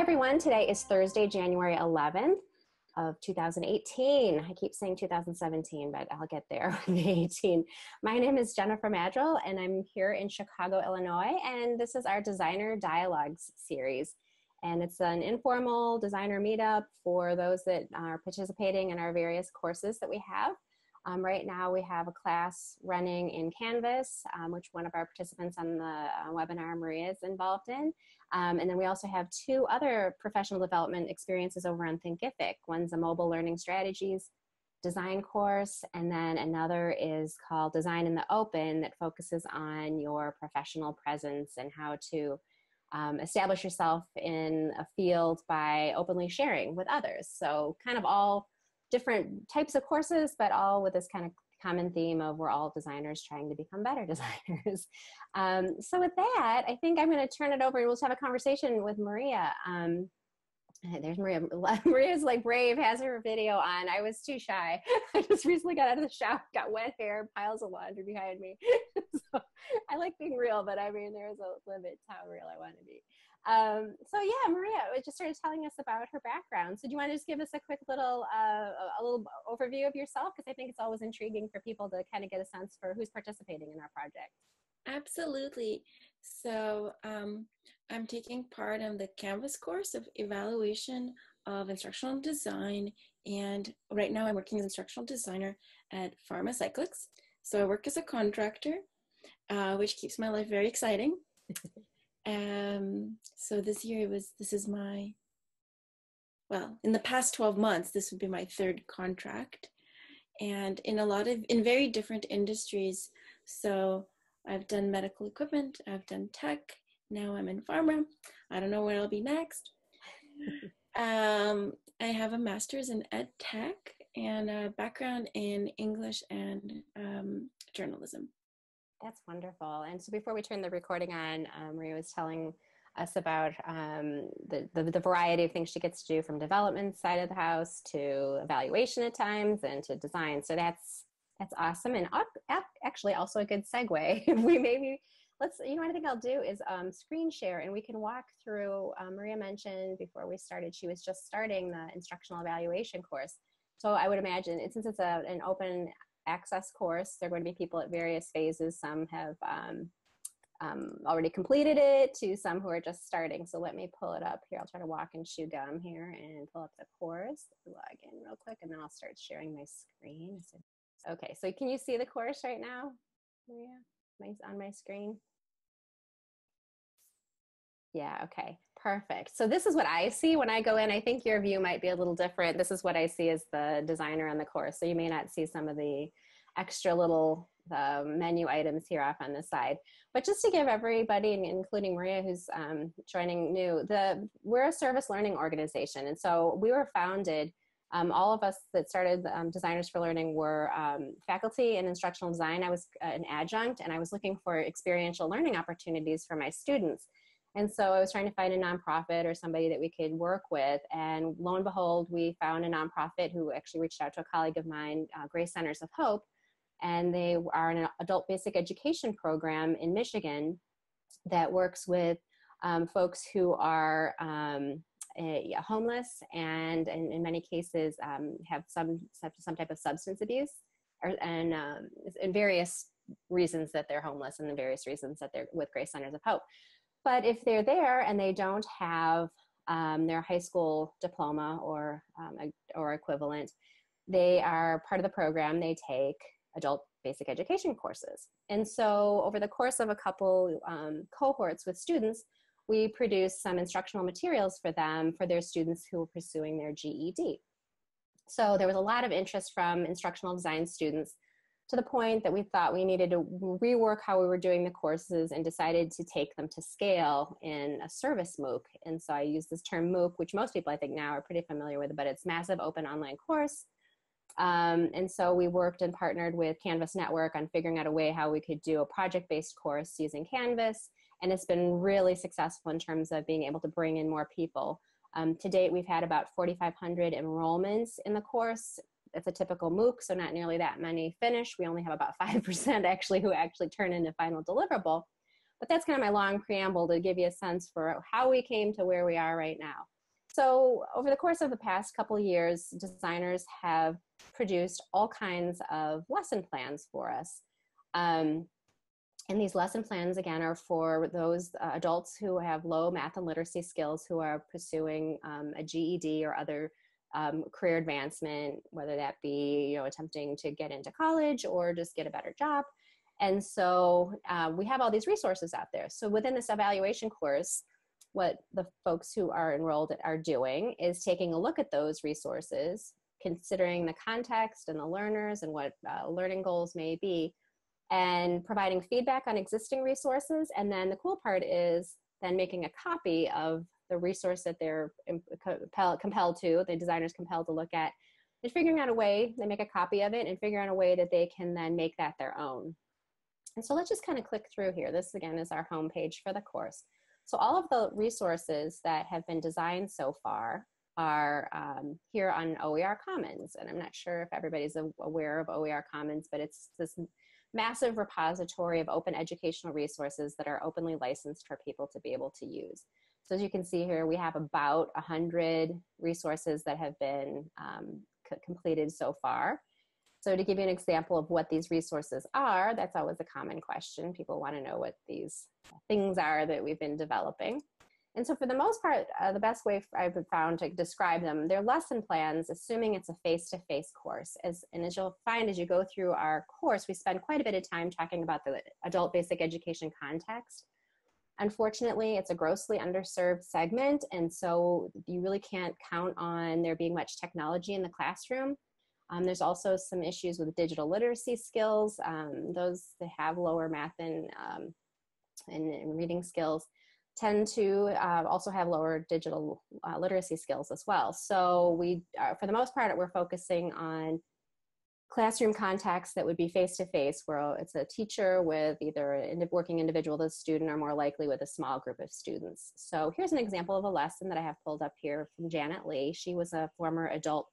Hi everyone, today is Thursday, January 11th of 2018. I keep saying 2017, but I'll get there with the 18. My name is Jennifer Madrell and I'm here in Chicago, Illinois, and this is our Designer Dialogues series. And it's an informal designer meetup for those that are participating in our various courses that we have. Right now we have a class running in Canvas, which one of our participants on the webinar, Maria, is involved in. And then we also have two other professional development experiences over on Thinkific. One's a mobile learning strategies design course, and then another is called Design in the Open that focuses on your professional presence and how to establish yourself in a field by openly sharing with others. So kind of all different types of courses, but all with this kind of common theme of we're all designers trying to become better designers. So with that, I think I'm going to turn it over and we'll just have a conversation with Maria. There's Maria. Maria's like brave, has her video on. I was too shy. I just recently got out of the shower, got wet hair, piles of laundry behind me. So I like being real, but I mean, there's a limit to how real I want to be. So yeah, Maria just started telling us about her background. So do you want to just give us a quick little, a little overview of yourself? Because I think it's always intriguing for people to kind of get a sense for who's participating in our project. Absolutely. So I'm taking part in the Canvas course of evaluation of instructional design. And right now I'm working as an instructional designer at Pharmacyclics. So I work as a contractor, which keeps my life very exciting. So this year this is my, well, in the past 12 months, this would be my third contract, and in very different industries. So I've done medical equipment, I've done tech, now I'm in pharma. I don't know where I'll be next. I have a master's in EdTech and a background in English and journalism. That's wonderful. And so before we turn the recording on, Maria was telling us about the variety of things she gets to do, from development side of the house to evaluation at times and to design. So that's awesome. And actually also a good segue. You know what I think I'll do is screen share, and we can walk through, Maria mentioned before we started, she was just starting the instructional evaluation course. So I would imagine, and since it's an open access course, there are going to be people at various phases. Some have already completed it, to some who are just starting. So let me pull it up here. I'll try to walk and chew gum here and pull up the course, log in real quick, and then I'll start sharing my screen. Okay, so can you see the course right now, Maria? It's on my screen. Yeah, okay, perfect. So this is what I see when I go in. I think your view might be a little different. This is what I see as the designer on the course. So you may not see some of the extra little menu items here off on the side. But just to give everybody, including Maria who's joining new, we're a service learning organization. And so we were founded, all of us that started Designers for Learning were faculty in instructional design. I was an adjunct, and I was looking for experiential learning opportunities for my students. And so I was trying to find a nonprofit or somebody that we could work with. And lo and behold, we found a nonprofit who actually reached out to a colleague of mine, Grace Centers of Hope. And they are an adult basic education program in Michigan that works with folks who are homeless and in many cases have some type of substance abuse, and various reasons that they're homeless and the various reasons that they're with Grace Centers of Hope. But if they're there and they don't have their high school diploma or equivalent, they are part of the program. They take adult basic education courses. And so over the course of a couple cohorts with students, we produced some instructional materials for them, for their students who were pursuing their GED. So there was a lot of interest from instructional design students, to the point that we thought we needed to rework how we were doing the courses and decided to take them to scale in a service MOOC. And so I use this term MOOC, which most people I think now are pretty familiar with, but it's massive open online course. And so we worked and partnered with Canvas Network on figuring out a way how we could do a project-based course using Canvas. And it's been really successful in terms of being able to bring in more people. To date, we've had about 4,500 enrollments in the course. It's a typical MOOC, so not nearly that many finish. We only have about 5% actually who actually turn in a final deliverable. But that's kind of my long preamble to give you a sense for how we came to where we are right now. So over the course of the past couple years, designers have produced all kinds of lesson plans for us. And these lesson plans, again, are for those adults who have low math and literacy skills who are pursuing a GED or other career advancement, whether that be, you know, attempting to get into college or just get a better job. And so we have all these resources out there. So within this evaluation course, what the folks who are enrolled are doing is taking a look at those resources, considering the context and the learners and what learning goals may be, and providing feedback on existing resources. And then the cool part is then making a copy of the resource that they're the designers compelled to look at, and figuring out a way, they make a copy of it and figure out a way that they can then make that their own. And so let's just kind of click through here. This again is our homepage for the course. So all of the resources that have been designed so far are here on OER Commons. And I'm not sure if everybody's aware of OER Commons, but it's this massive repository of open educational resources that are openly licensed for people to be able to use. So as you can see here, we have about 100 resources that have been completed so far. So to give you an example of what these resources are, that's always a common question. People want to know what these things are that we've been developing. And so for the most part, the best way I've found to describe them, they're lesson plans, assuming it's a face-to-face course. And as you'll find as you go through our course, we spend quite a bit of time talking about the adult basic education context. Unfortunately, it's a grossly underserved segment, and so you really can't count on there being much technology in the classroom. There's also some issues with digital literacy skills. Those that have lower math and reading skills tend to also have lower digital literacy skills as well. So we, for the most part, we're focusing on classroom contexts that would be face-to-face, where it's a teacher with either a working individual with a student or more likely with a small group of students. So here's an example of a lesson that I have pulled up here from Janet Lee. She was a former adult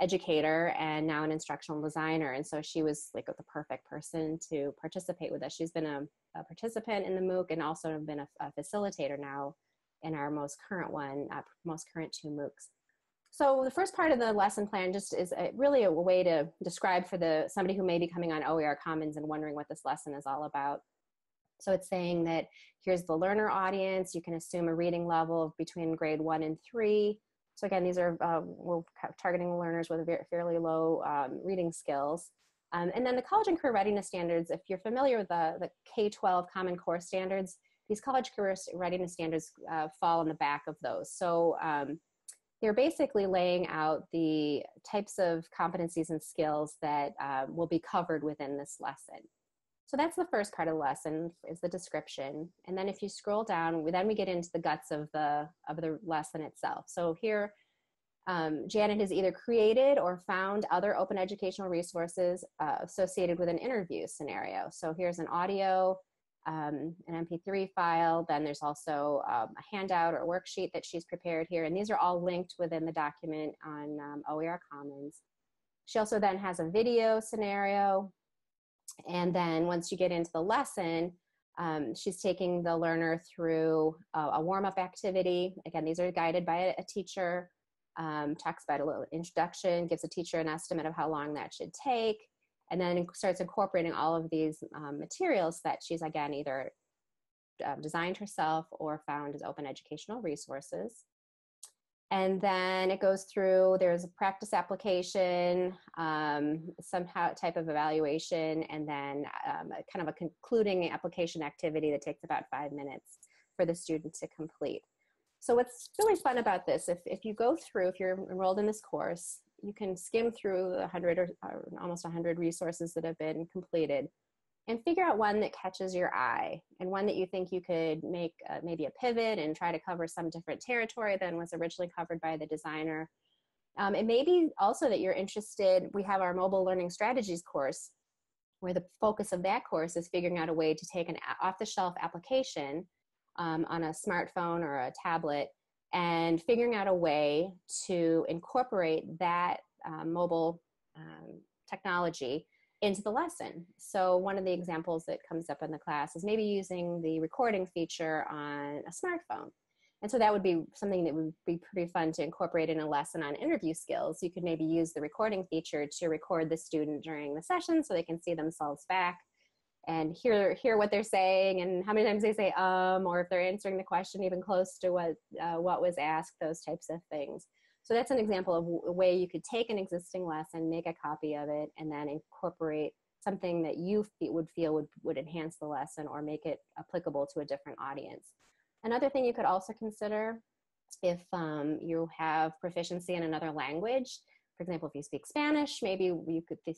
educator and now an instructional designer, and so she was like the perfect person to participate with us. She's been a participant in the MOOC and also been a facilitator now in our most current one, most current two MOOCs. So the first part of the lesson plan just is really a way to describe for somebody who may be coming on OER Commons and wondering what this lesson is all about. So it's saying that here's the learner audience. You can assume a reading level between grade 1 and 3. So again, these are, we're targeting learners with fairly low reading skills. And then the college and career readiness standards, if you're familiar with the K-12 Common Core standards, these college career readiness standards fall in the back of those. So they're basically laying out the types of competencies and skills that will be covered within this lesson. So that's the first part of the lesson, is the description. And then if you scroll down, we get into the guts of the lesson itself. So here, Janet has either created or found other open educational resources associated with an interview scenario. So here's an audio, an MP3 file, then there's also a handout or worksheet that she's prepared here. And these are all linked within the document on OER Commons. She also then has a video scenario. And then once you get into the lesson, she's taking the learner through a warm-up activity. Again, these are guided by a teacher, talks about a little introduction, gives a teacher an estimate of how long that should take, and then starts incorporating all of these materials that she's, again, either designed herself or found as open educational resources. And then it goes through, there's a practice application, somehow type of evaluation, and then kind of a concluding application activity that takes about 5 minutes for the student to complete. So what's really fun about this, if you go through, if you're enrolled in this course, you can skim through the 100 or almost 100 resources that have been completed and figure out one that catches your eye and one that you think you could make maybe a pivot and try to cover some different territory than was originally covered by the designer. It may be also that you're interested, we have our mobile learning strategies course where the focus of that course is figuring out a way to take an off-the-shelf application on a smartphone or a tablet and figuring out a way to incorporate that mobile technology into the lesson. So one of the examples that comes up in the class is maybe using the recording feature on a smartphone. And so that would be something that would be pretty fun to incorporate in a lesson on interview skills. You could maybe use the recording feature to record the student during the session so they can see themselves back and hear what they're saying and how many times they say or if they're answering the question even close to what was asked, those types of things. So that's an example of a way you could take an existing lesson, make a copy of it, and then incorporate something that you would feel would enhance the lesson or make it applicable to a different audience. Another thing you could also consider, if you have proficiency in another language, for example, if you speak Spanish, maybe you could think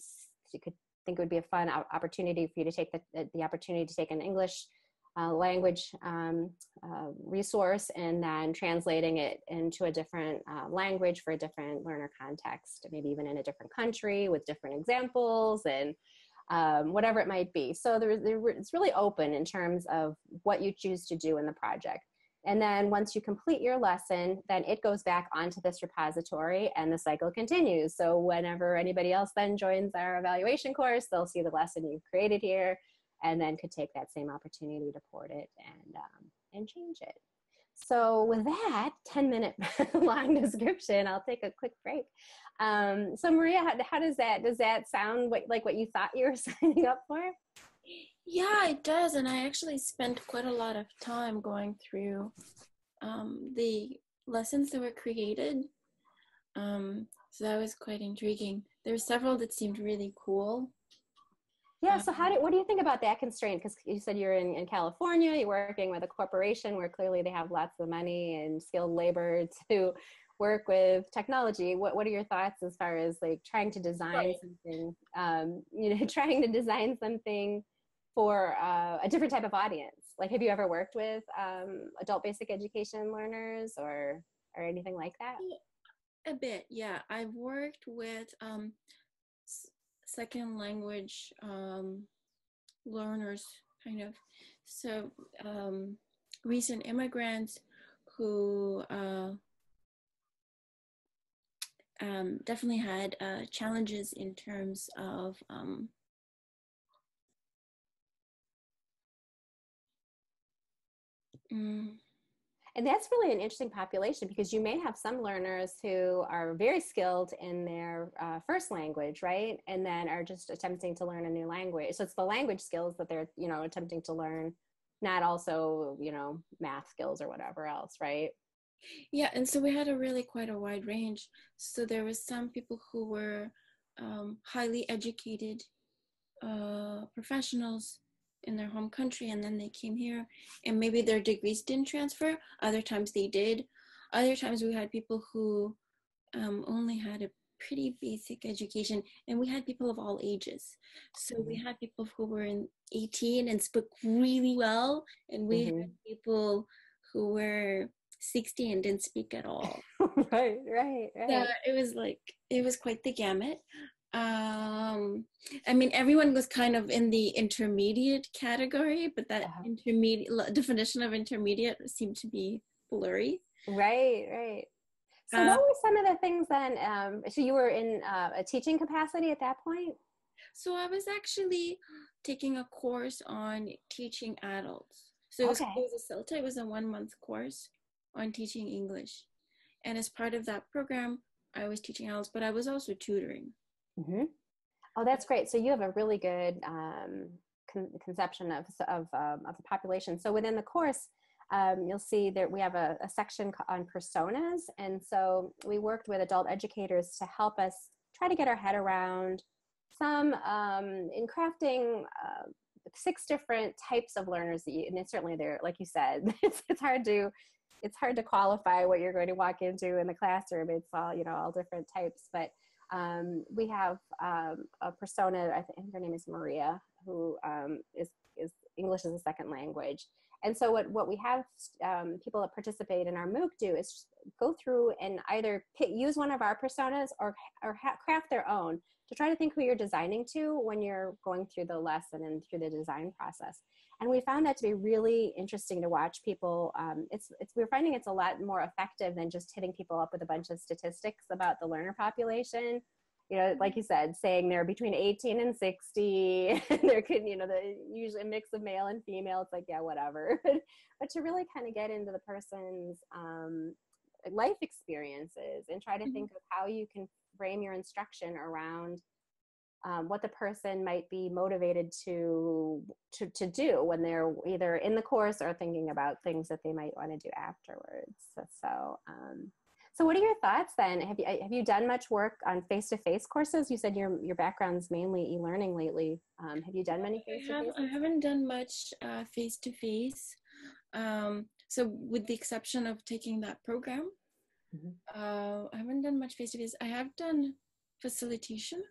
it would be a fun opportunity for you to take the opportunity to take an English language resource and then translating it into a different language for a different learner context, maybe even in a different country with different examples and whatever it might be. So it's really open in terms of what you choose to do in the project. And then once you complete your lesson, then it goes back onto this repository and the cycle continues. So whenever anybody else then joins our evaluation course, they'll see the lesson you've created here and then could take that same opportunity to port it and change it. So with that 10-minute long description, I'll take a quick break. So Maria, how does that sound like what you thought you were signing up for? Yeah, it does. And I actually spent quite a lot of time going through the lessons that were created. So that was quite intriguing. There were several that seemed really cool. Yeah, so what do you think about that constraint? Because you said you're in California, you're working with a corporation where clearly they have lots of money and skilled labor to work with technology. What are your thoughts as far as like trying to design something, trying to design something for a different type of audience? Like, have you ever worked with adult basic education learners or anything like that? A bit, yeah. I've worked with second language learners, kind of. So recent immigrants who definitely had challenges in terms of And that's really an interesting population because you may have some learners who are very skilled in their first language, right? And then are just attempting to learn a new language. So it's the language skills that they're, attempting to learn, not also, math skills or whatever else, right? Yeah, and so we had quite a wide range. So there were some people who were highly educated professionals in their home country, and then they came here and maybe their degrees didn't transfer. Other times they did. Other times we had people who only had a pretty basic education, and we had people of all ages. So we had people who were in 18 and spoke really well, and we had people who were 60 and didn't speak at all. right. So it was quite the gamut. I mean, everyone was kind of in the intermediate category, but that intermediate definition of intermediate seemed to be blurry. Right. So what were some of the things then, so you were in a teaching capacity at that point? So I was actually taking a course on teaching adults. So it was a CELTA, it was a 1-month course on teaching English. And as part of that program, I was teaching adults, but I was also tutoring. Mm-hmm. Oh, that's great. So you have a really good conception of the population. So within the course, you'll see that we have a section on personas. And so we worked with adult educators to help us try to get our head around some in crafting 6 different types of learners. And certainly they're, like you said, it's hard to qualify what you're going to walk into in the classroom. It's all, all different types, but we have a persona, I think her name is Maria, who is English as a second language. And so what we have people that participate in our MOOC do is go through and either use one of our personas or craft their own to try to think who you're designing to when you're going through the lesson and through the design process. And we found that to be really interesting to watch people. We're finding it's a lot more effective than just hitting people up with a bunch of statistics about the learner population you know, like you said, saying they're between 18 and 60, there could, you know, the usually a mix of male and female, it's like, yeah, whatever. But to really kind of get into the person's life experiences and try to think of how you can frame your instruction around what the person might be motivated to do when they're either in the course or thinking about things that they might want to do afterwards. So what are your thoughts then? Have you done much work on face-to-face courses? You said your background's mainly e-learning lately. Have you done many face-to-face? I haven't done much face-to-face. So with the exception of taking that program, I haven't done much face-to-face. I have done facilitation,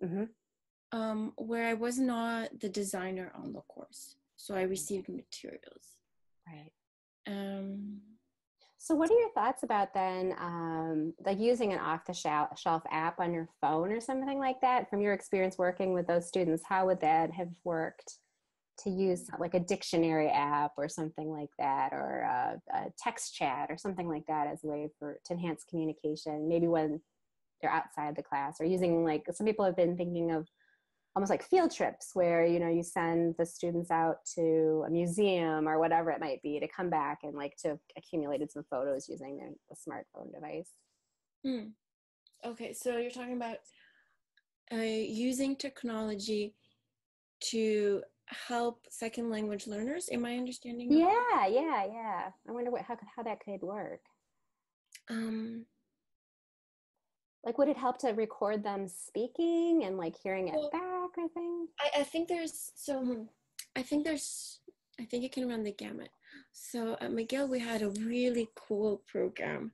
where I was not the designer on the course. So I received materials. Right. So what are your thoughts about then, like using an off-the-shelf app on your phone or something like that? From your experience working with those students, how would that have worked to use like a dictionary app or something like that, or a text chat or something like that as a way to enhance communication, maybe when they're outside the class, or using, like, some people have been thinking of almost like field trips where, you know, you send the students out to a museum or whatever it might be to come back and like to have accumulated some photos using the smartphone device. Okay, so you're talking about using technology to help second language learners, am I understanding? Yeah. I wonder how that could work. Like, would it help to record them speaking and like hearing it back? I think it can run the gamut. So at McGill, we had a really cool program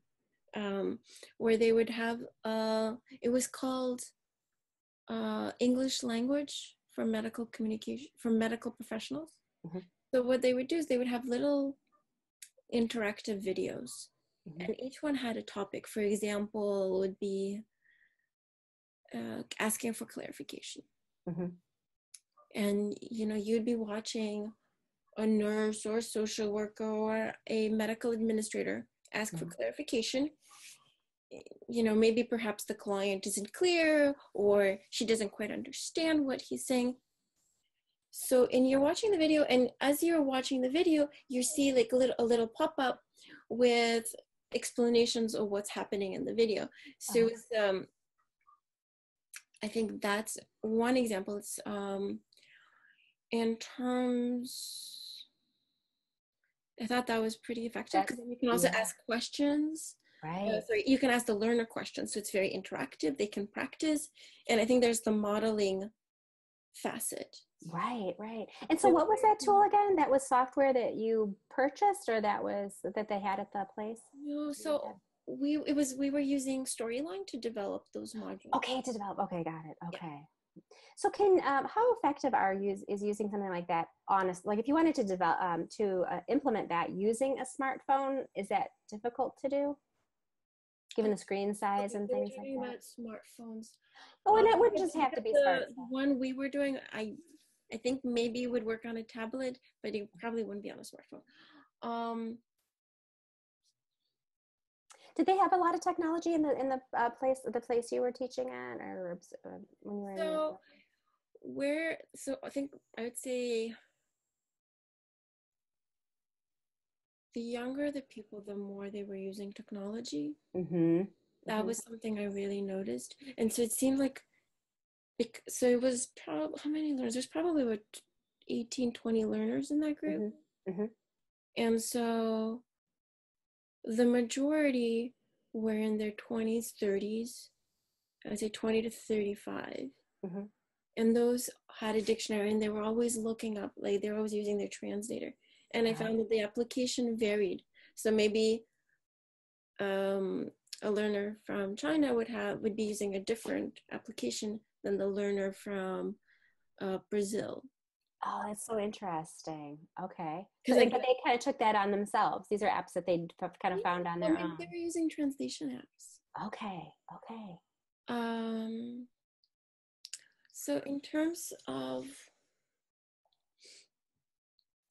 where they would have, it was called English Language for Medical Communication, for medical professionals. So what they would do is they would have little interactive videos. And each one had a topic. For example, would be asking for clarification. And, you know, you'd be watching a nurse or a social worker or a medical administrator ask for clarification. You know, maybe perhaps the client isn't clear or she doesn't quite understand what he's saying. So, and you're watching the video, and as you're watching the video, you see like a little pop-up with explanations of what's happening in the video. So it was, I think that's one example. It's in terms, I thought that was pretty effective because you can also ask questions. Right. So you can ask the learner questions. So it's very interactive. They can practice. And I think there's the modeling facet. Right. And so what was that tool again? That was software that you purchased, or that was that they had at the place? No, so we were using Storyline to develop those modules. Okay, got it. Okay. Yeah. So can how effective is using something like that on a, like if you wanted to develop implement that using a smartphone, is that difficult to do? Given the screen size and things like that. About smartphones. Oh, and it would just have to be smartphones. The one we were doing, I think maybe it would work on a tablet, but it probably wouldn't be on a smartphone. Did they have a lot of technology in the place you were teaching at, or when you were? So I think I would say the younger the people, the more they were using technology. That was something I really noticed. And so it seemed like, so it was probably, how many learners? There's probably about 18, 20 learners in that group. And so the majority were in their 20s, 30s, I would say 20 to 35. And those had a dictionary, and they were always looking up, like they were always using their translator. And I found that the application varied. So maybe a learner from China would be using a different application than the learner from Brazil. Oh, that's so interesting. Okay. But they kind of took that on themselves. These are apps that they kind of found on their own. They were using translation apps. Okay. So in terms of...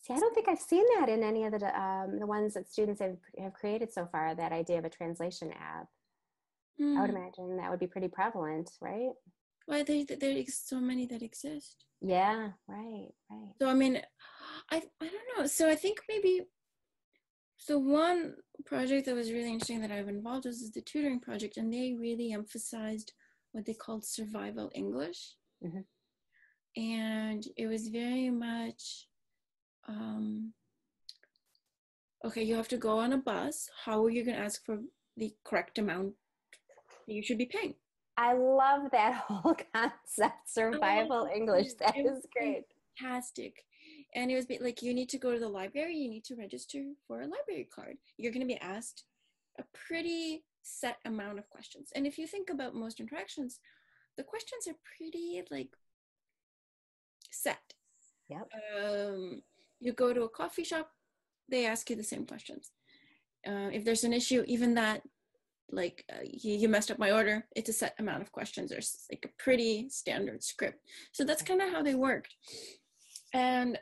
See, I don't think I've seen that in any of the ones that students have created so far, that idea of a translation app. I would imagine that would be pretty prevalent, right? Well, there are so many that exist. Yeah, right, right. So, I mean, I don't know. So I think maybe, so one project that was really interesting that I've involved was the tutoring project, and they really emphasized what they called survival English. Mm-hmm. And it was very much, okay, you have to go on a bus. How are you going to ask for the correct amount that you should be paying? I love that whole concept, survival English. That is great. Fantastic. And it was like, you need to go to the library. You need to register for a library card. You're going to be asked a pretty set amount of questions. And if you think about most interactions, the questions are pretty like set. Yep. You go to a coffee shop, they ask you the same questions. If there's an issue, even that, like you messed up my order, it's a set amount of questions. There's like a pretty standard script. So that's kind of how they worked. And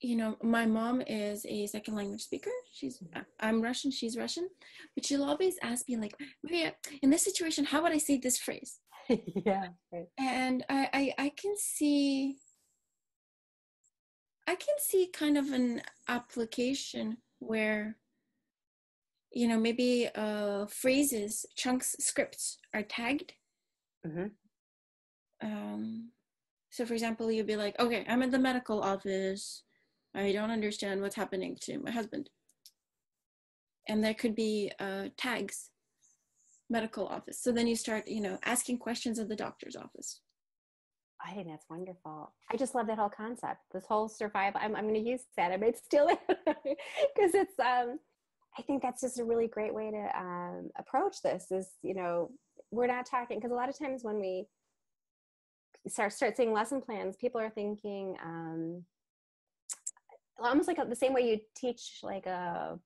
you know, my mom is a second language speaker. I'm Russian, she's Russian, but she'll always ask me like, Maria, in this situation, how would I say this phrase? Yeah. Right. And I can see, kind of an application where, you know, maybe phrases, chunks, scripts are tagged. Mm-hmm. So for example, you'd be like, okay, I'm at the medical office. I don't understand what's happening to my husband. And there could be tags, medical office. So then you start, you know, asking questions of the doctor's office. I think that's wonderful. I just love that whole concept, this whole survival. I'm going to use that. I mean, it's still, because it's, I think that's just a really great way to approach this is, you know, we're not talking, because a lot of times when we start seeing lesson plans, people are thinking almost like the same way you teach like a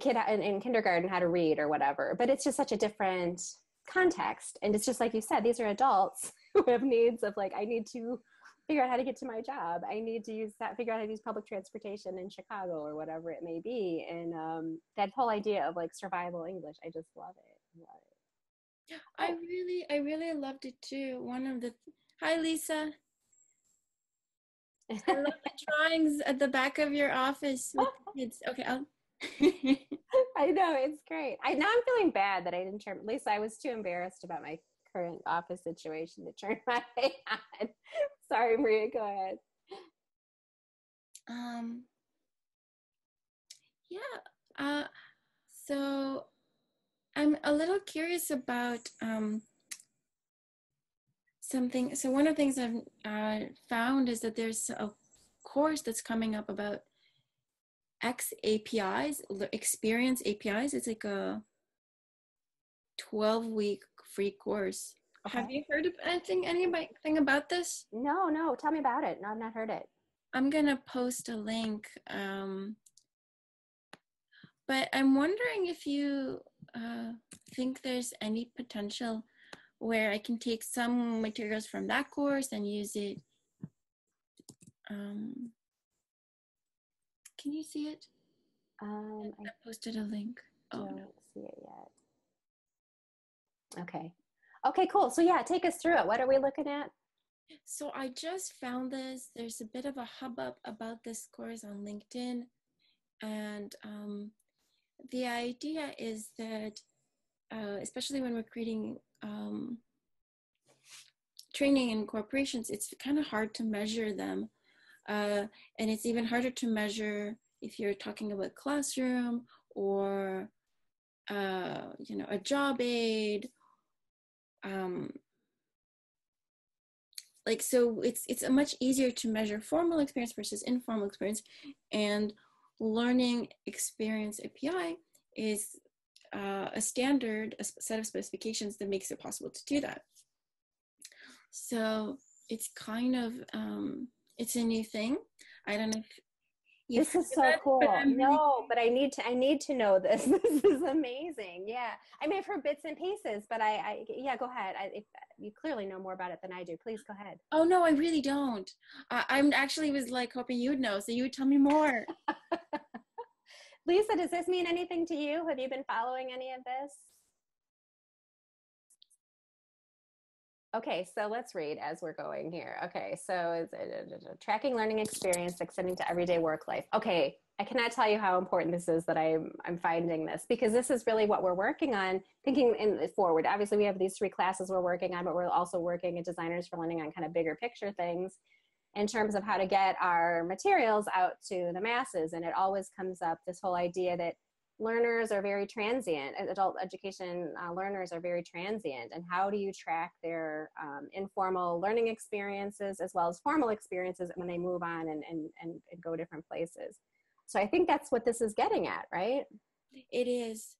kid in kindergarten how to read or whatever, but it's just such a different context. And it's just like you said, these are adults who have needs of like, I need to figure out how to get to my job. I need to figure out how to use public transportation in Chicago or whatever it may be. And that whole idea of like survival English, I just love it. Yeah, I really loved it too. Hi Lisa. I love the drawings at the back of your office with the kids. Okay, I know, it's great. Now I'm feeling bad that I didn't turn. Lisa, I was too embarrassed about my current office situation to turn my on. Sorry, Maria, go ahead. So I'm a little curious about something. So one of the things I've found is that there's a course that's coming up about xAPIs, experience APIs. It's like a 12-week free course. Okay. Have you heard of anything about this? No. Tell me about it. No, I've not heard it. I'm going to post a link. But I'm wondering if you think there's any potential where I can take some materials from that course and use it. Can you see it? I posted a link. Oh, no. See it yet. Okay, cool. So yeah, take us through it. What are we looking at? So I just found this. There's a bit of a hubbub about this course on LinkedIn. And the idea is that, especially when we're creating training in corporations, it's kind of hard to measure them. And it's even harder to measure if you're talking about classroom or, you know, a job aid. Like, so it's much easier to measure formal experience versus informal experience, and learning experience API is a standard, a set of specifications that makes it possible to do that. So it's kind of, it's a new thing. I don't know if you've heard of that. This is so cool. No, but I need to know this. This is amazing. Yeah. I mean, I've heard bits and pieces, but yeah, go ahead. If you clearly know more about it than I do. Please go ahead. Oh, no, I really don't. I'm actually was like hoping you'd know, so you would tell me more. Lisa, does this mean anything to you? Have you been following any of this? Okay, so let's read as we're going here. Okay, so it's tracking learning experience, extending to everyday work life. Okay, I cannot tell you how important this is that I'm finding this, because this is really what we're working on, thinking forward. Obviously, we have these three classes we're working on, but we're also working at Designers for Learning on kind of bigger picture things in terms of how to get our materials out to the masses. And it always comes up, this whole idea that learners are very transient, adult education learners are very transient, and how do you track their informal learning experiences as well as formal experiences when they move on and go different places. So I think that's what this is getting at, right? It is.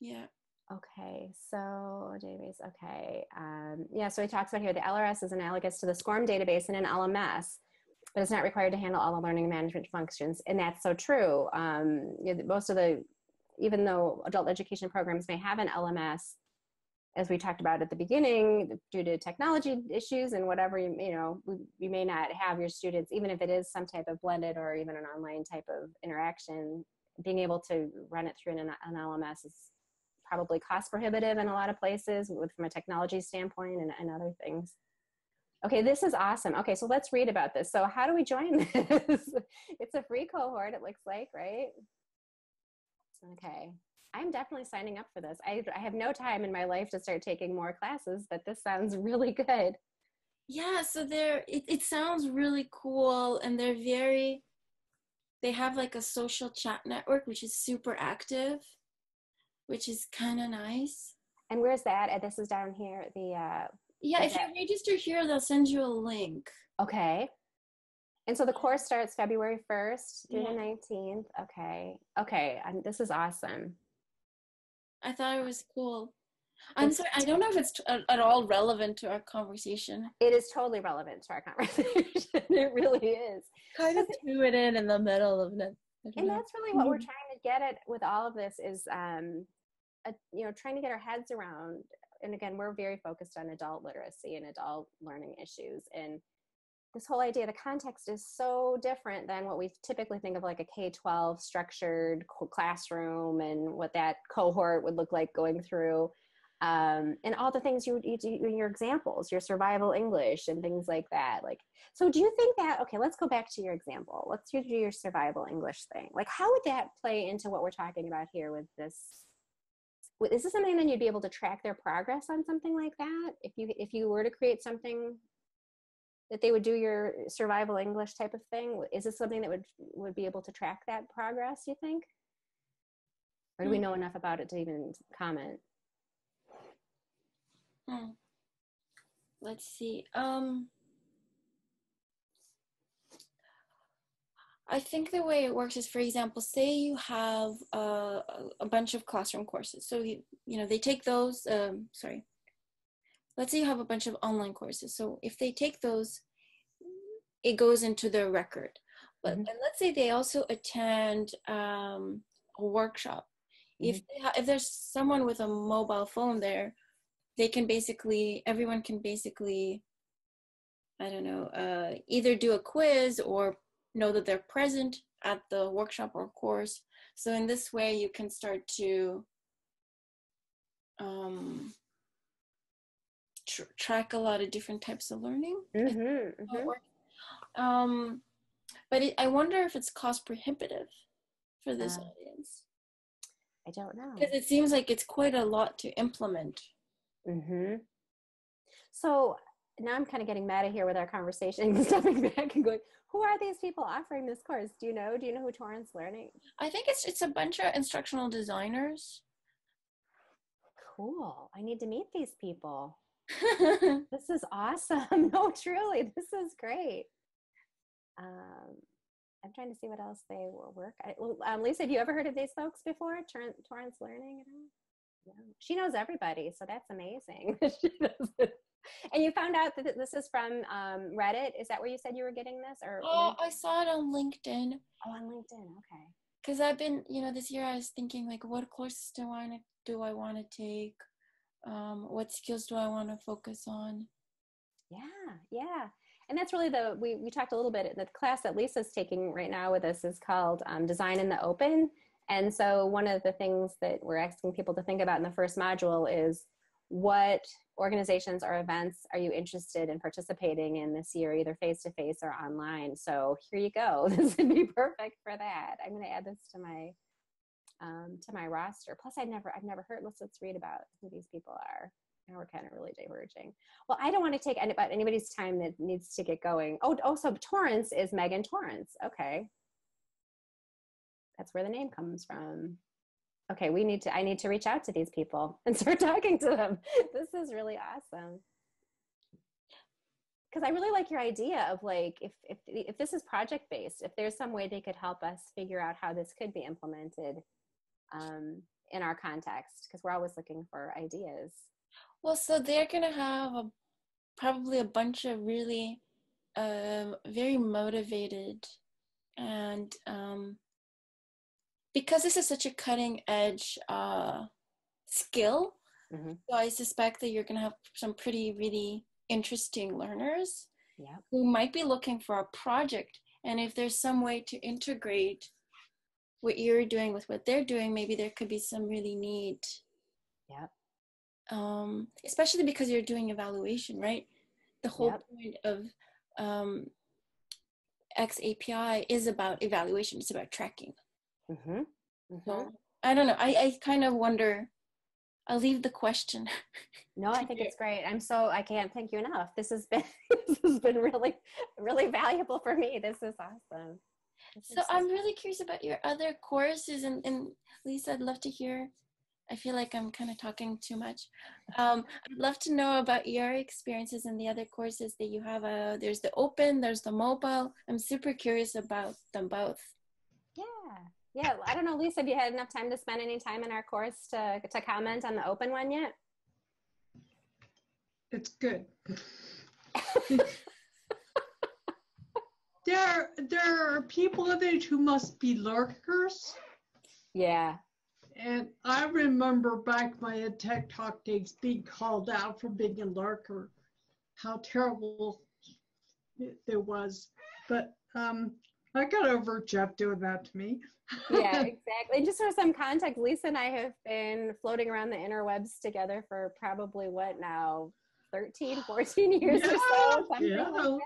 Yeah. Okay, so database, okay. Yeah, so he talks about here, the LRS is analogous to the SCORM database in an LMS, but it's not required to handle all the learning and management functions. And that's so true. You know, most of the, even though adult education programs may have an LMS, as we talked about at the beginning, due to technology issues and whatever, you know, you may not have your students, even if it is some type of blended or even an online type of interaction, being able to run it through an LMS is probably cost prohibitive in a lot of places from a technology standpoint and other things. Okay, this is awesome. Okay, so let's read about this. So how do we join this? It's a free cohort, it looks like, right? Okay, I'm definitely signing up for this. I have no time in my life to start taking more classes, but this sounds really good. Yeah, so it sounds really cool, and they have like a social chat network, which is super active, which is kind of nice. And where's that? This is down here at the... Yeah, if you register here, they'll send you a link. Okay. And so the course starts February 1st through the 19th. Okay. Okay. This is awesome. I thought it was cool. I'm sorry, I don't know if it's at all relevant to our conversation. It is totally relevant to our conversation. It really is. Kind of threw it in the middle of it. And that's really what we're trying to get at with all of this is, you know, trying to get our heads around. And again, we're very focused on adult literacy and adult learning issues. And this whole idea, the context is so different than what we typically think of like a K-12 structured classroom and what that cohort would look like going through. And all the things you do in your examples, your survival English and things like that. Like, so do you think that, okay, let's go back to your example. Let's do your survival English thing. Like, how would that play into what we're talking about here with this? Is this something then you'd be able to track their progress on something like that? If you were to create something that they would do your survival English type of thing, is this something that would be able to track that progress, you think? Or do we know enough about it to even comment? Let's see. I think the way it works is, for example, say you have a bunch of classroom courses. So, you know, they take those, let's say you have a bunch of online courses. So if they take those, it goes into their record. But and let's say they also attend a workshop. If there's someone with a mobile phone there, everyone can basically, I don't know, either do a quiz or know that they're present at the workshop or course. So in this way, you can start to track a lot of different types of learning. But I wonder if it's cost prohibitive for this audience. I don't know. Because it seems like it's quite a lot to implement. So now I'm kind of getting mad at here with our conversation and stepping back and going, who are these people offering this course? Do you know who Torrance Learning? I think it's a bunch of instructional designers. Cool. I need to meet these people. This is awesome. No, truly, this is great. I'm trying to see what else they will work. Lisa, have you ever heard of these folks before? Torrance Learning at all? Yeah. She knows everybody, so that's amazing. She knows it. And you found out that this is from Reddit. Is that where you said you were getting this? Or I saw it on LinkedIn. Oh, on LinkedIn. Okay. Because I've been, you know, this year I was thinking like, what courses do I want to take? What skills do I want to focus on? Yeah, yeah. And that's really the, we talked a little bit, the class that Lisa's taking right now with us is called Design in the Open. And so one of the things that we're asking people to think about in the first module is what organizations or events are you interested in participating in this year, either face-to-face or online? So here you go. This would be perfect for that. I'm going to add this to my roster. Plus, I've never heard, let's read about who these people are. Now we're kind of really diverging. Well, I don't want to take anybody's time that needs to get going. Oh, also Torrance is Megan Torrance. Okay. That's where the name comes from. Okay, I need to reach out to these people and start talking to them. This is really awesome. Because I really like your idea of like, if this is project-based, if there's some way they could help us figure out how this could be implemented in our context, because we're always looking for ideas. Well, so they're going to have probably a bunch of really very motivated and because this is such a cutting edge skill, mm-hmm. So I suspect that you're going to have some pretty, really interesting learners, yeah, who might be looking for a project. And if there's some way to integrate what you're doing with what they're doing, maybe there could be some really neat, yeah. Especially because you're doing evaluation, right? The whole, yep, point of xAPI is about evaluation. It's about tracking. Mm-hmm. Mm-hmm. So, I don't know. I kind of wonder. I'll leave the question. No, I think it's great. I can't thank you enough. This has been really, really valuable for me. This is awesome. So I'm really curious about your other courses, and Lisa, I'd love to hear. I feel like I'm kind of talking too much. I'd love to know about your experiences and the other courses that you have. There's the open, there's the mobile. I'm super curious about them both. Yeah. I don't know, Lisa, have you had enough time to spend any time in our course to comment on the open one yet? It's good. There are people in it who must be lurkers. Yeah. And I remember back my EdTech Talk days being called out for being a lurker, how terrible it was. But I got over Jeff doing that to me. Yeah, exactly. And just for some context, Lisa and I have been floating around the interwebs together for probably what now, 13, 14 years or so, something like that.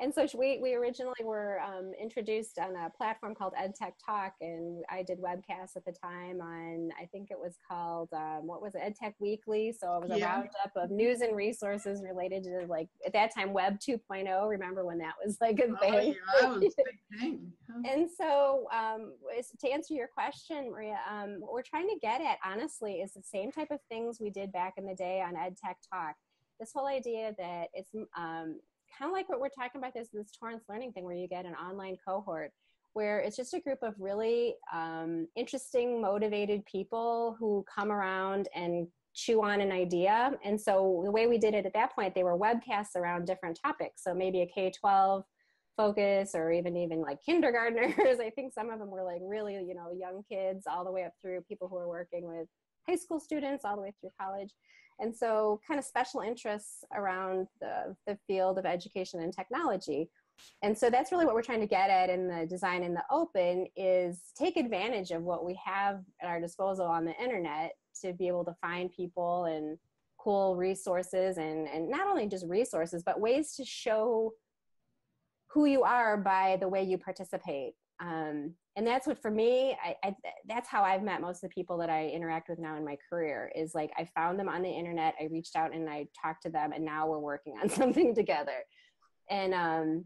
And so we originally were introduced on a platform called EdTech Talk, and I did webcasts at the time on, I think it was called, what was it, EdTech Weekly. So it was a roundup of news and resources related to, like, at that time, Web 2.0. Remember when that was like a thing? Oh, yeah, that was a big thing. And so to answer your question, Maria, what we're trying to get at, honestly, is the same type of things we did back in the day on EdTech Talk. This whole idea that it's... kind of like what we're talking about, this Torrance Learning thing, where you get an online cohort where it's just a group of really interesting, motivated people who come around and chew on an idea. And so the way we did it at that point, they were webcasts around different topics. So maybe a K-12 focus, or even like kindergartners. I think some of them were like really, young kids, all the way up through people who are working with high school students, all the way through college. And so kind of special interests around the field of education and technology. And so that's really what we're trying to get at in the Design in the Open, is take advantage of what we have at our disposal on the internet to be able to find people and cool resources, and not only just resources, but ways to show who you are by the way you participate. And that's what, for me, that's how I've met most of the people that I interact with now in my career, is like I found them on the internet, I reached out and I talked to them, and now we're working on something together. And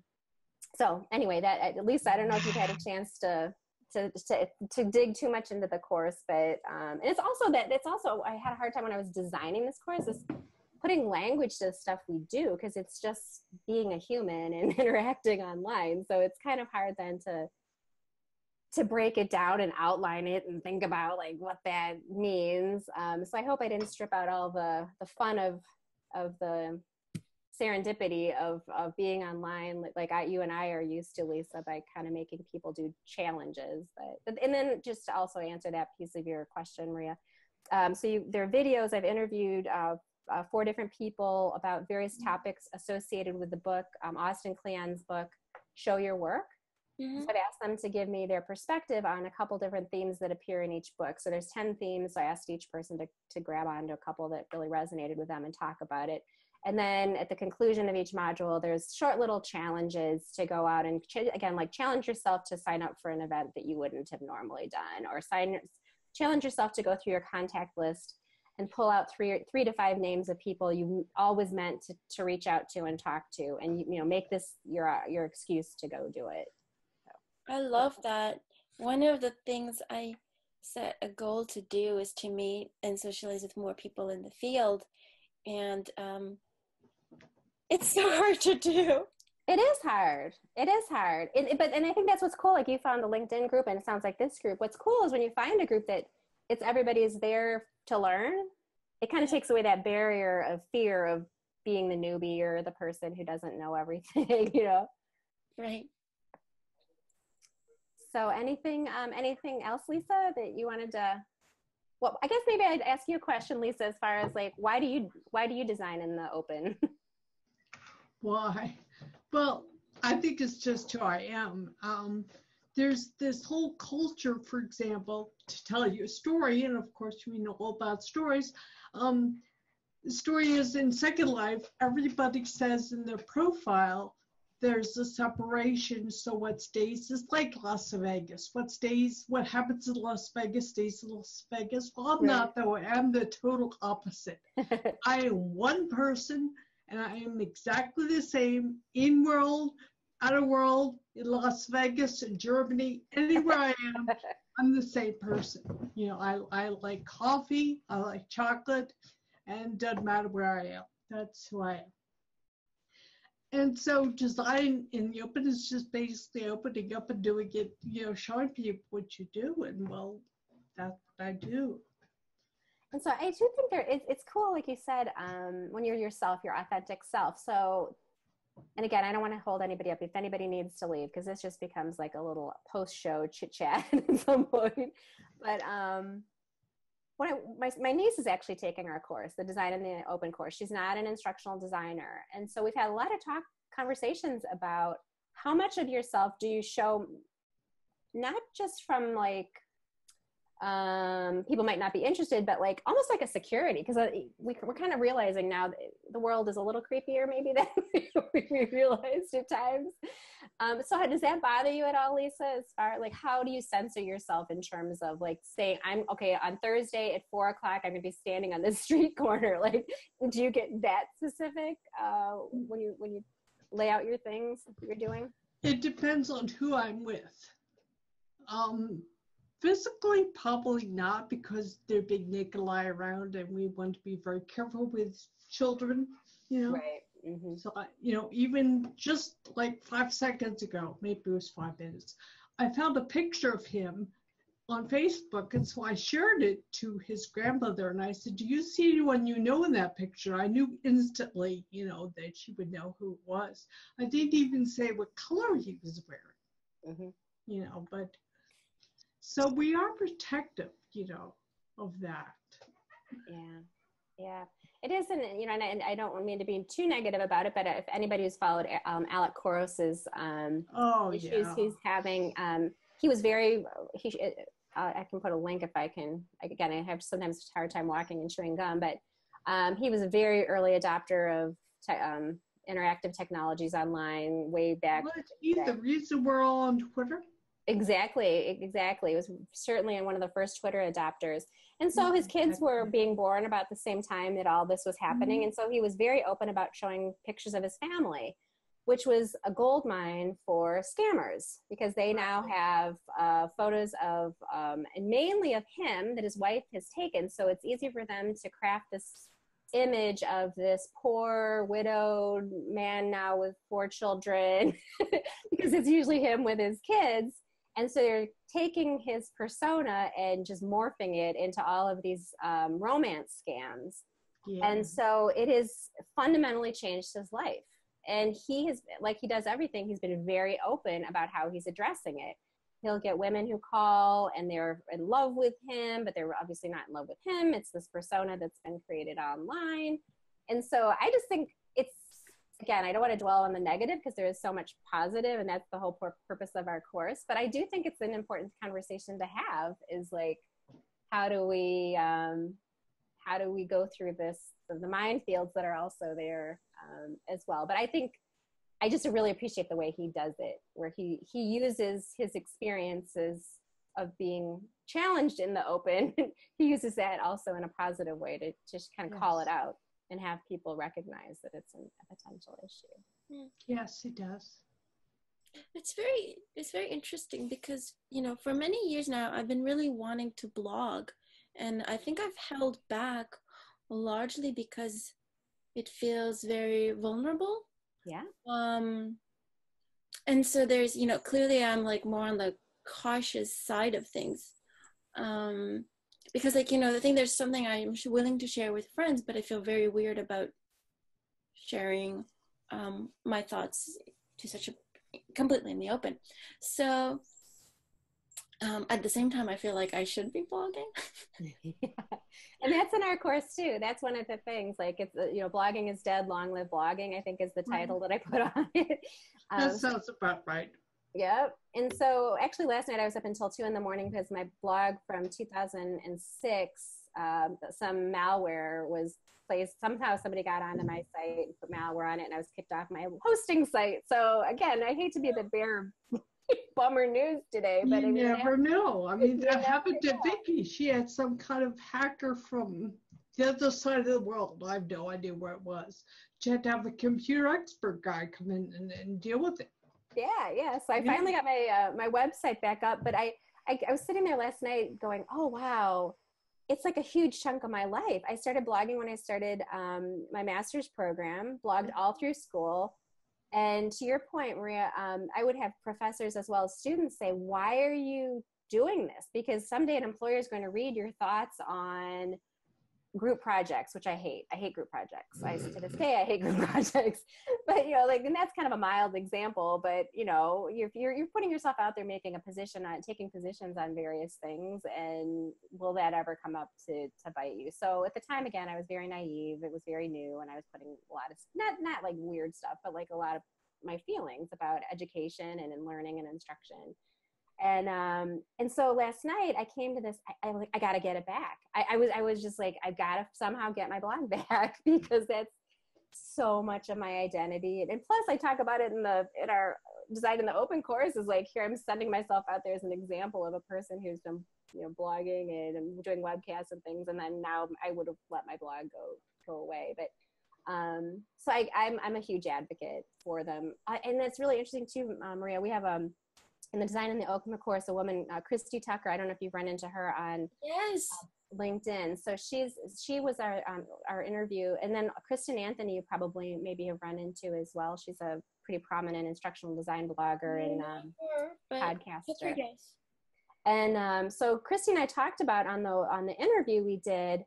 so anyway, that, at least I don't know if you've had a chance to dig too much into the course, but and it's also I had a hard time when I was designing this course, is putting language to the stuff we do, because it's just being a human and interacting online. So it's kind of hard then to break it down and outline it and think about like what that means. So I hope I didn't strip out all the fun of the serendipity of being online, like you and I are used to, Lisa, by kind of making people do challenges. But and then just to also answer that piece of your question, Maria. So there are videos. I've interviewed 4 different people about various topics associated with the book, Austin Kleon's book, Show Your Work. Mm-hmm. So I've asked them to give me their perspective on a couple different themes that appear in each book. So there's 10 themes. So I asked each person to grab onto a couple that really resonated with them and talk about it. And then at the conclusion of each module, there's short little challenges to go out and, again, like challenge yourself to sign up for an event that you wouldn't have normally done, or challenge yourself to go through your contact list and pull out three to five names of people you always meant to reach out to and talk to, and you know, make this your excuse to go do it. So. I love that. One of the things I set a goal to do is to meet and socialize with more people in the field, and it's so hard to do. It is hard. It is hard. But I think that's what's cool. Like you found the LinkedIn group, and it sounds like this group. What's cool is when you find a group that everybody's there to learn, it kind of takes away that barrier of fear of being the newbie or the person who doesn't know everything, you know? Right. So anything else, Lisa, that you wanted to, well, I guess maybe I'd ask you a question, Lisa, as far as like, why do you design in the open? Why? Well, I think it's just who I am. There's this whole culture, for example, to tell you a story, and of course we know all about stories. The story is in Second Life, everybody says in their profile, there's a separation, so what stays is like Las Vegas. What happens in Las Vegas stays in Las Vegas. Well, I'm not that way, I'm the total opposite. I am one person, and I am exactly the same in world, out of world, in Las Vegas, in Germany, anywhere I am, I'm the same person. You know, I like coffee, I like chocolate, and it doesn't matter where I am. That's who I am. And so design in the open is just basically opening up and doing it, you know, showing people what you do, and well, that's what I do. And so I do think it's cool, like you said, when you're yourself, your authentic self. So, and again, I don't want to hold anybody up if anybody needs to leave, because this just becomes like a little post-show chit-chat at some point. But my niece is actually taking our course, the Design in the Open course. She's not an instructional designer. And so we've had a lot of conversations about how much of yourself do you show, not just from like, people might not be interested, but like almost like a security, because we're kind of realizing now that the world is a little creepier maybe than we realized at times. So does that bother you at all, Lisa, as far like how do you censor yourself in terms of like saying, on Thursday at 4 o'clock, I'm going to be standing on this street corner. Like, do you get that specific when you lay out your things you're doing? It depends on who I'm with. Physically, probably not, because they're big Nikolai around and we want to be very careful with children, you know. Right. Mm-hmm. So, you know, even just like 5 seconds ago, maybe it was 5 minutes, I found a picture of him on Facebook, and so I shared it to his grandmother, and I said, do you see anyone you know in that picture? I knew instantly, you know, that she would know who it was. I didn't even say what color he was wearing, mm-hmm. you know, but... So we are protective, you know, of that. Yeah, yeah. It isn't, you know, and I don't mean to be too negative about it, but if anybody who's followed Alec Koros's issues he's having, I can put a link if I can. Again, I have sometimes a hard time walking and chewing gum, but he was a very early adopter of interactive technologies online way back. Well, it's the reason we're all on Twitter. Exactly. It was certainly one of the first Twitter adopters. And so his kids were being born about the same time that all this was happening. Mm-hmm. And so he was very open about showing pictures of his family, which was a gold mine for scammers, because they now have photos of, and mainly of him, that his wife has taken. So it's easy for them to craft this image of this poor widowed man now with 4 children, because it's usually him with his kids. And so they're taking his persona and just morphing it into all of these romance scams. Yeah. And so it has fundamentally changed his life. And he has, like he does everything, he's been very open about how he's addressing it. He'll get women who call and they're in love with him, but they're obviously not in love with him. It's this persona that's been created online. And so I just think it's, again, I don't want to dwell on the negative because there is so much positive, and that's the whole purpose of our course. But I do think it's an important conversation to have, is like, how do we go through this, the minefields that are also there as well. But I think I just really appreciate the way he does it, where he uses his experiences of being challenged in the open. He uses that also in a positive way to just kind of call it out and have people recognize that it's a potential issue. Yes, it does. It's very interesting because, you know, for many years now, I've been really wanting to blog, and I think I've held back largely because it feels very vulnerable. Yeah. And so there's, you know, clearly I'm like more on the cautious side of things. Because like, you know, there's something I'm willing to share with friends, but I feel very weird about sharing my thoughts to such a completely in the open. So at the same time, I feel like I should be blogging. And that's in our course too. That's one of the things, like, it's, you know, blogging is dead, long live blogging, I think is the title that I put on it. That sounds about right. Yep. And so actually last night I was up until 2 in the morning because my blog from 2006, some malware was placed. Somehow somebody got onto my site and put malware on it, and I was kicked off my hosting site. So again, I hate to be the bearer of bummer news today, but you never know. I mean, that happened to Vicky. She had some kind of hacker from the other side of the world. I have no idea where it was. She had to have a computer expert guy come in and deal with it. Yeah, yeah. So I finally got my my website back up, but I was sitting there last night going, oh wow, it's like a huge chunk of my life. I started blogging when I started my master's program, blogged all through school. And to your point, Maria, I would have professors as well as students say, why are you doing this? Because someday an employer is going to read your thoughts on group projects, which I hate. I hate group projects. I, to this day, I hate group projects. But, you know, like, and that's kind of a mild example, but, you know, you're putting yourself out there, making a position on, taking positions on various things, and will that ever come up to bite you? So at the time, again, I was very naive. It was very new, and I was putting a lot of, not like weird stuff, but like a lot of my feelings about education and in learning and instruction. And so last night I came to this, I gotta get it back. I was just like, I've got to somehow get my blog back, because that's so much of my identity. And plus I talk about it in our Design in the Open course, is like, here I'm sending myself out there as an example of a person who's been, you know, blogging and doing webcasts and things. And then now I would have let my blog go away. But so I'm a huge advocate for them. And that's really interesting too, Maria. We have in the Design in the Open course, a woman, Christy Tucker. I don't know if you've run into her on LinkedIn. So she was our interview, and then Kristen Anthony, you probably maybe have run into as well. She's a pretty prominent instructional design blogger and podcaster. And so Christy and I talked about on the interview we did,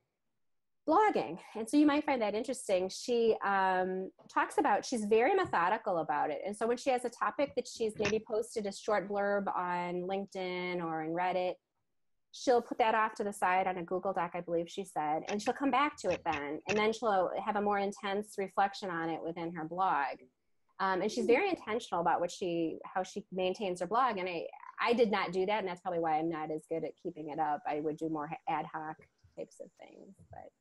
blogging. And so you might find that interesting. She talks about, she's very methodical about it. And so when she has a topic that she's maybe posted a short blurb on LinkedIn or in Reddit, she'll put that off to the side on a Google Doc, I believe she said, and she'll come back to it then. And then she'll have a more intense reflection on it within her blog. And she's very intentional about how she maintains her blog. And I did not do that. And that's probably why I'm not as good at keeping it up. I would do more ad hoc types of things, but.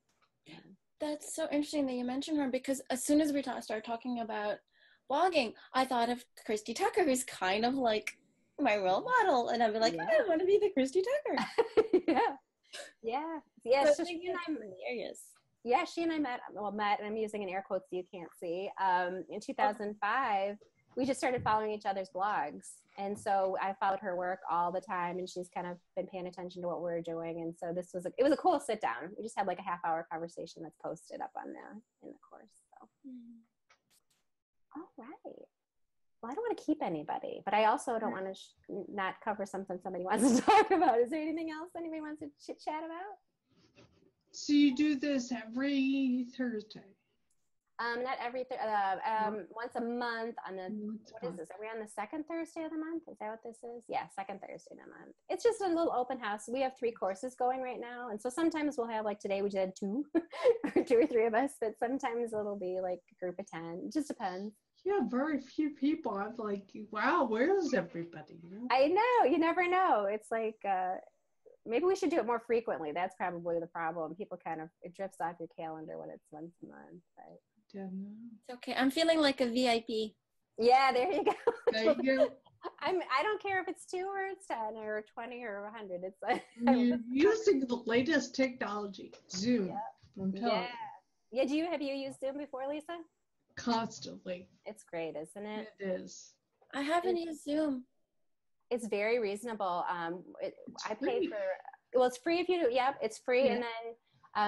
Yeah. That's so interesting that you mentioned her, because as soon as we start talking about blogging, I thought of Christy Tucker, who's kind of like my role model, and I'd be like, I want to be the Christy Tucker. So she and I, she and I met, and I'm using an air quotes you can't see, in 2005. We just started following each other's blogs. And so I followed her work all the time, and she's kind of been paying attention to what we're doing. And so this was, it was a cool sit down. We just had like a half-hour conversation that's posted up on there in the course. So, all right. Well, I don't want to keep anybody, but I also don't want to not cover something somebody wants to talk about. Is there anything else anybody wants to chit chat about? So you do this every Thursday. Not every once a month on the what is this? Are we on the second Thursday of the month? Is that what this is? Yeah, second Thursday of the month. It's just a little open house. We have 3 courses going right now, and so sometimes we'll have, like today we did 2, or 2 or 3 of us. But sometimes it'll be like a group of 10. It just depends. Yeah, very few people. I'm like, wow, where is everybody? You know? I know. You never know. It's like. Maybe we should do it more frequently. That's probably the problem. People kind of, it drifts off your calendar when it's once a month. But. It's okay. I'm feeling like a VIP. Yeah, there you go. There you go. I don't care if it's 2 or it's 10 or 20 or 100. It's like, you're using the latest technology, Zoom. Yeah. Yeah. Do you, have you used Zoom before, Lisa? Constantly. It's great, isn't it? It is. I haven't used Zoom. It's very reasonable. I paid for, well, it's free if you do. Yep, it's free. Yeah. And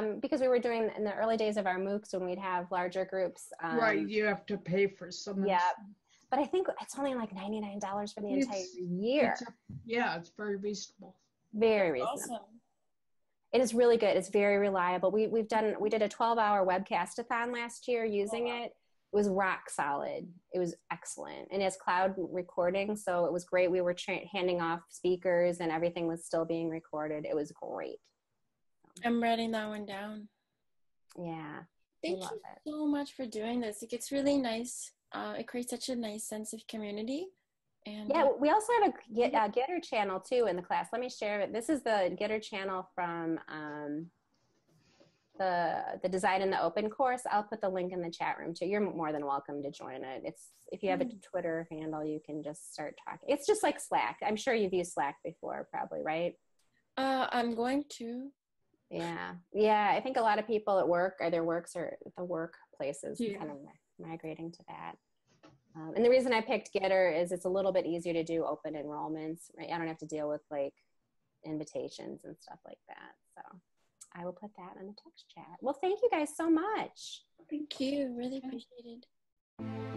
then because we were doing in the early days of our MOOCs when we'd have larger groups. Right, you have to pay for some. Yeah, but I think it's only like $99 for the entire year. It's very reasonable. Very reasonable. Awesome. It is really good. It's very reliable. We did a 12-hour webcast-a-thon last year using it. It was rock solid. It was excellent. And it's cloud recording, so it was great. We were handing off speakers and everything was still being recorded. It was great. I'm writing that one down. Yeah. Thank you so much for doing this. Like, it's really nice. It creates such a nice sense of community. And yeah, we also have a Gitter channel too in the class. Let me share it. This is the Gitter channel from the Design in the Open course. I'll put the link in the chat room too. You're more than welcome to join it. It's, if you have a Twitter handle, you can just start talking. It's just like Slack. I'm sure you've used Slack before, probably, right? I'm going to. Yeah. Yeah. I think a lot of people at work or their works or the workplaces kind of migrating to that. And the reason I picked Gitter is it's a little bit easier to do open enrollments, right? I don't have to deal with like invitations and stuff like that. So I will put that in the text chat. Well, thank you guys so much. Thank you. Really appreciated.